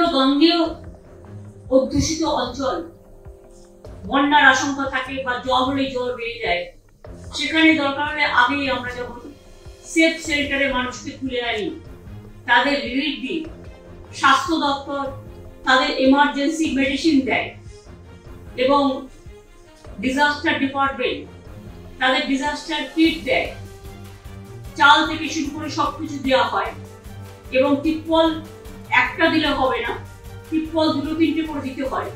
বিভিন্ন গন্ধেও অধ্যুষিত অঞ্চল, বন্যার আশঙ্কা থাকে বা জল হলে জল বেড়ে যায়, সেখানে দরকার হলে আগেই আমরা যখন সেফ সেন্টারে মানুষকে তুলে আনি, তাদের রিলিফ দিই, স্বাস্থ্য দপ্তর তাদের এমার্জেন্সি মেডিসিন দেয় এবং ডিজাস্টার ডিপার্টমেন্ট তাদের ডিজাস্টার কিট দেয়, চাল থেকে শুরু করে সবকিছু দেওয়া হয়। এবং টিপল একটা দিলে হবে না, টিপল দুটো তিনটে করে দিতে হয়।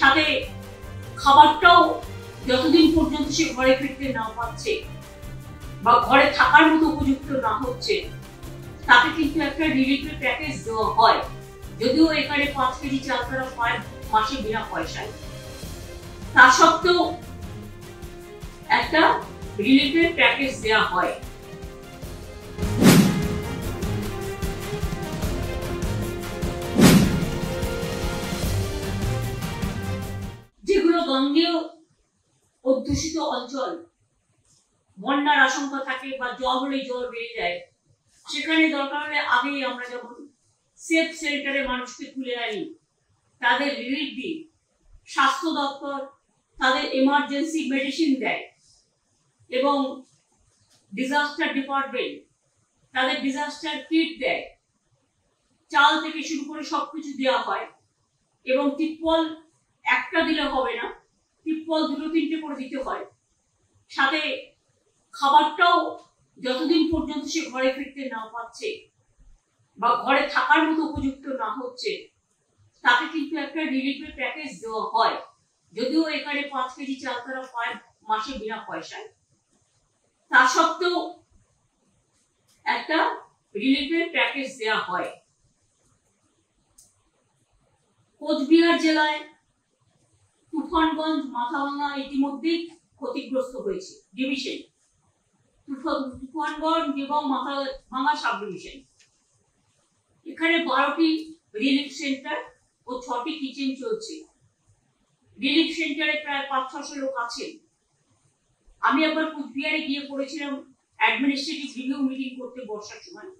সাথে খাবারটাও যতদিন পর্যন্ত সে ঘরে ফিরতে না পারছে বা ঘরে থাকার মতো উপযুক্ত না হচ্ছে, তাকে কিন্তু একটা রিলিফের প্যাকেজ দেওয়া হয়, যদিও এখানে 5 কেজি চাল তারা পায় মাসে বিনা পয়সায়। তা সত্ত্বেও একটা রিলিফের প্যাকেজ দেওয়া হয়। যেগুলো গঙ্গেয় অধ্যুষিত অঞ্চল, বন্যার আশঙ্কা থাকে বা জল হলে জল বেড়ে যায়, সেখানে দরকার হলে আগেই আমরা যখন সেফ সেন্টারে মানুষকে তুলে আনি, তাদের রিলিফ দিই, স্বাস্থ্য দপ্তর তাদের এমার্জেন্সি মেডিসিন দেয় এবং ডিজাস্টার ডিপার্টমেন্ট তাদের ডিজাস্টার কিট দেয়, চাল থেকে শুরু করে সবকিছু দেওয়া হয়। এবং টিপল একটা দিলে হবে না, টিপল দুটো তিনটে করে দিতে হয়। সাথে খাবারটাও যতদিন পর্যন্ত সে ঘরে ফিরতে না পারছে বা ঘরে থাকার মতো উপযুক্ত না হচ্ছে, তাকে কিন্তু একটা রিলিফের প্যাকেজ দেওয়া হয়, যদিও এখানে 5 কেজি চাল তারা পায় মাসে বিনা পয়সায়। তা সত্ত্বেও একটা রিলিফের প্যাকেজ দেওয়া হয়। কোচবিহার জেলায় তুফানগঞ্জ, মাথাভাঙা ইতিমধ্যেই ক্ষতিগ্রস্ত হয়েছে ডিভিশন, তুফানগঞ্জ এবং মাথাভাঙা সাব ডিভিশন। এখানে 12টি রিলিফ সেন্টার ও 6টি কিচেন চলছে। রিলিফ সেন্টারে প্রায় 500-600 লোক আছে। আমি আবার কুচবিহারে গিয়ে পড়েছিলাম অ্যাডমিনিস্ট্রেটিভ রিভিউ মিটিং করতে বর্ষার সময়।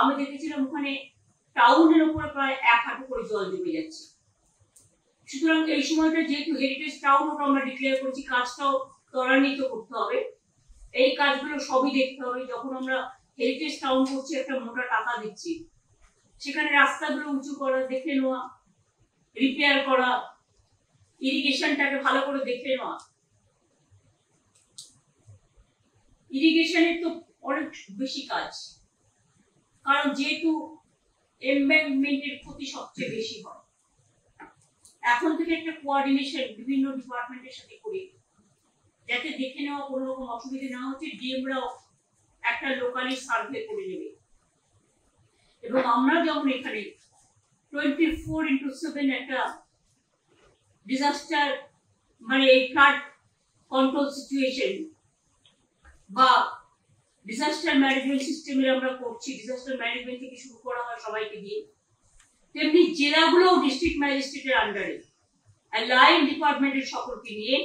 আমি দেখেছিলাম ওখানে টাউনের উপরে প্রায় 1 হাঁটু করে জল জমে যাচ্ছে। সুতরাং এই সময়টা যেহেতু হেরিটেজ টাউন, ওটা আমরা ডিক্লেয়ার করেছি, কাজটাও ত্বরান্বিত করতে হবে। এই কাজগুলো সবই দেখতে হবে। যখন আমরা হেরিটেজ টাউন করছি, একটা মোটা টাকা দিচ্ছি, সেখানে রাস্তাগুলো উঁচু করা, দেখে নেওয়া, রিপেয়ার করা, ইরিগেশনটাকে ভালো করে দেখে নেওয়া। ইরিগেশনের তো অনেক বেশি কাজ, কারণ যেহেতু এমব্যাঙ্কমেন্টের ক্ষতি সবচেয়ে বেশি হয়। এখন থেকে একটা কোঅর্ডিনেশন বিভিন্ন ডিপার্টমেন্টের সাথে করি, যাতে দেখে নেওয়া কোনো রকম অসুবিধা না হচ্ছে। ডিএমরাও একটা লোকালি সার্ভে করে নেবে এবং আমরা যখন এখানে 24/7 একটা ডিজাস্টার মানে ফ্লাড কন্ট্রোল সিচুয়েশন বা ডিজাস্টার ম্যানেজমেন্ট সিস্টেমে আমরা করছি, ডিজাস্টার ম্যানেজমেন্ট থেকে শুরু করা হয় সবাইকে দিয়ে, তেমনি জেলাগুলো ডিস্ট্রিক্ট ম্যাজিস্ট্রেটের আন্ডারে লাইন ডিপার্টমেন্টের সকলকে নিয়ে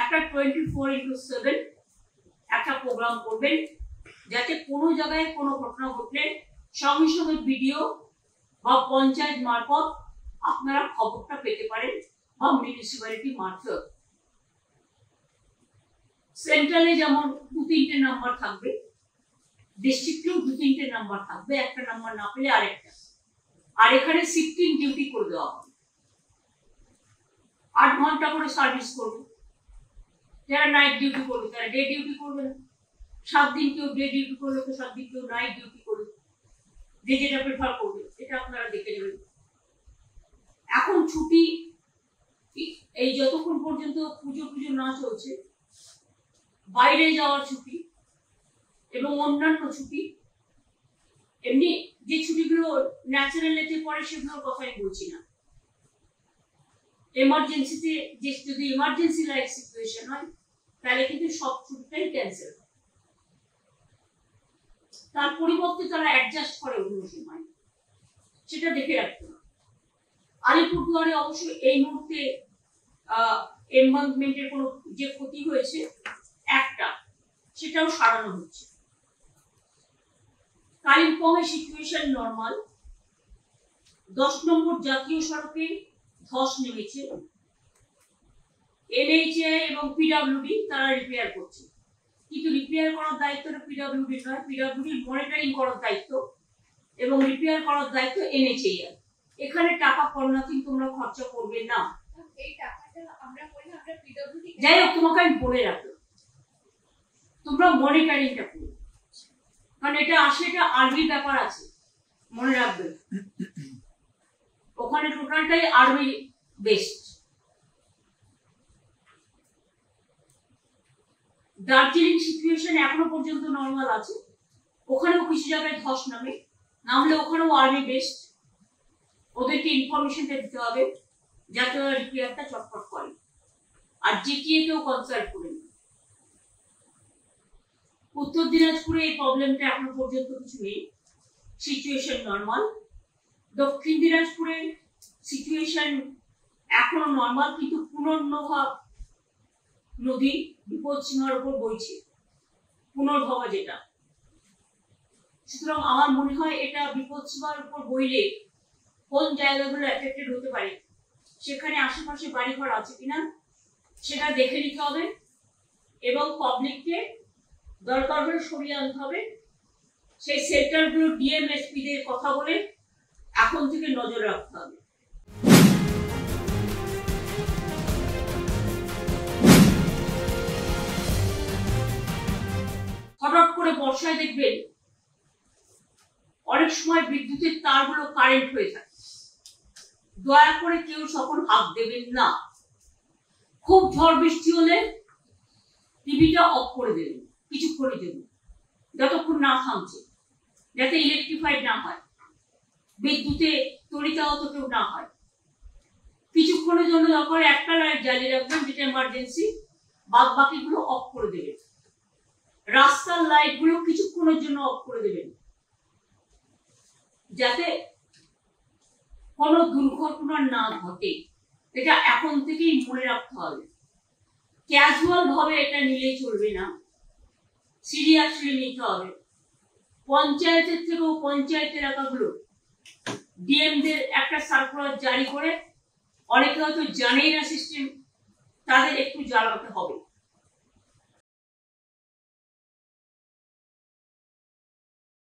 একটা 24/7 একটা প্রোগ্রাম করবেন, যাতে কোনো জায়গায় কোনো ঘটনা ঘটলে সঙ্গে সঙ্গে বিডিও বা পঞ্চায়েত মারফত আপনারা খবরটা পেতে পারেন বা মিউনিসিপ্যালিটি মারফত। সেন্ট্রালে যেমন 2-3টে নাম্বার থাকবে, ডিস্ট্রিক্টেও 2-3টে নাম্বার থাকবে, একটা নাম্বার না পেলে আরেকটা। আর এখানে শিফটিং ডিউটি করে দেওয়া হবে, 8 ঘন্টা করে সার্ভিস করবে। যারা নাইট ডিউটি করবে তারা ডে ডিউটি করবে না, 7 দিন কেউ ডে ডিউটি করবে তো 7 দিন কেউ নাইট ডিউটি করবে, যে যেটা প্রেফার করবে সেটা আপনারা দেখে নেবেন। এখন ছুটি এই যতক্ষণ পর্যন্ত পুজো না চলছে, বাইরে যাওয়ার ছুটি এবং অন্যান্য ছুটি, এমনি যে ছুটিগুলো ন্যাচারালিতে পড়ে সেগুলোর কথাই বলছি না। এমার্জেন্সিতে যদি ইমার্জেন্সি লাইক সিচুয়েশন হয় তাহলে কিন্তু সব ছুটিটাই ক্যান্সেল, তার পরিবর্তে তারা অ্যাডজাস্ট করে অন্য সময়, সেটা দেখে রাখতে হবে। আলিপুরদুয়ারে অবশ্য এই মুহূর্তে এমবাঙ্কমেন্টের কোনো যে ক্ষতি হয়েছে একটা, সেটাও সারানো হচ্ছে। কালিম্পংয়ের সিচুয়েশন নর্মাল, 10 নম্বর জাতীয় সড়কে ধস নেমেছে। NHA এবং PWD তারা রিপেয়ার করছে, কিন্তু রিপেয়ার করার দায়িত্বটা PWD নয়, PWD মনিটরিং করার দায়িত্ব এবং রিপেয়ার করার দায়িত্ব NHA। এখানে টাকা কর্নাথিং তোমরা খরচা করবে না। এই টাকাটা আমরা বলি আমরা PWD যাই হোক, তোমাকে আমি বলে রাখবো তোমরা মনিটরিংটা করো, কারণ এটা আসলে একটা আর্মি ব্যাপার আছে, মনে রাখবে ওখানে টোটালটাই আর্মি বেস্ট। দার্জিলিং সিচুয়েশন এখনো পর্যন্ত নর্মাল আছে, ওখানেও কিছু জায়গায় ধস নামে, নামলে ওখানেও আর্মি বেস্ট, ওদেরকে ইনফরমেশনটা দিতে হবে যাতে ওরা রিপেয়ারটা চটপট করে। আর জিটিএ কেও কনসাল্ট করে। উত্তর দিনাজপুরে এই প্রবলেমটা এখনো পর্যন্ত কিছু নেই, সিচুয়েশন নর্মাল। দক্ষিণ দিনাজপুরে সিচুয়েশন এখনো নর্মাল, কিন্তু পুনর্নভা নদী বিপদ সীমার উপর বইছে, পুনর্ভবা যেটা। সুতরাং আমার মনে হয় এটা বিপদ সীমার উপর বইলে কোন জায়গাগুলো এফেক্টেড হতে পারে, সেখানে আশেপাশে বাড়িঘর আছে কিনা সেটা দেখে নিতে হবে এবং পাবলিককে দরকার হলে সরিয়ে আনতে হবে। সেই সেক্টরগুলো DMSP দের কথা বলে এখন থেকে নজর রাখতে হবে। হঠাৎ করে বর্ষায় দেখবেন অনেক সময় বিদ্যুতের তারগুলো কারেন্ট হয়ে থাকে, দয়া করে কেউ তখন হাত দেবেন না। খুব ঝড় বৃষ্টি হলে টিভিটা অফ করে দেবেন কিছুক্ষণের জন্য, যতক্ষণ না থামছে, যাতে ইলেকট্রিফাইড না হয়, বিদ্যুতে তড়িৎ কেউ না হয়। কিছুক্ষণের জন্য দরকার একটা লাইট জ্বালিয়ে রাখবেন যেটা এমার্জেন্সি, বাদ বাকিগুলো অফ করে দেবেন। রাস্তার লাইটগুলো কিছুক্ষণের জন্য অফ করে দেবেন যাতে কোনো দুর্ঘটনা না ঘটে, এটা এখন থেকেই মনে রাখতে হবে। ক্যাজুয়াল ভাবে এটা নিলে চলবে না, সিরিয়াসলি নিতে হবে। পঞ্চায়েতের থেকেও পঞ্চায়েত এলাকাগুলো ডিএমদের একটা সার্কুলার জারি করে, অনেকে হয়তো জানেই না সিস্টেম, তাদের একটু জানাতে হবে।